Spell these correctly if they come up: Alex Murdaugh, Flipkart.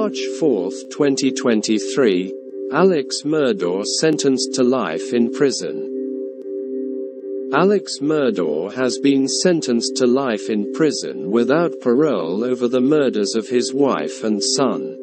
March 4, 2023, Alex Murdaugh sentenced to life in prison. Alex Murdaugh has been sentenced to life in prison without parole over the murders of his wife and son.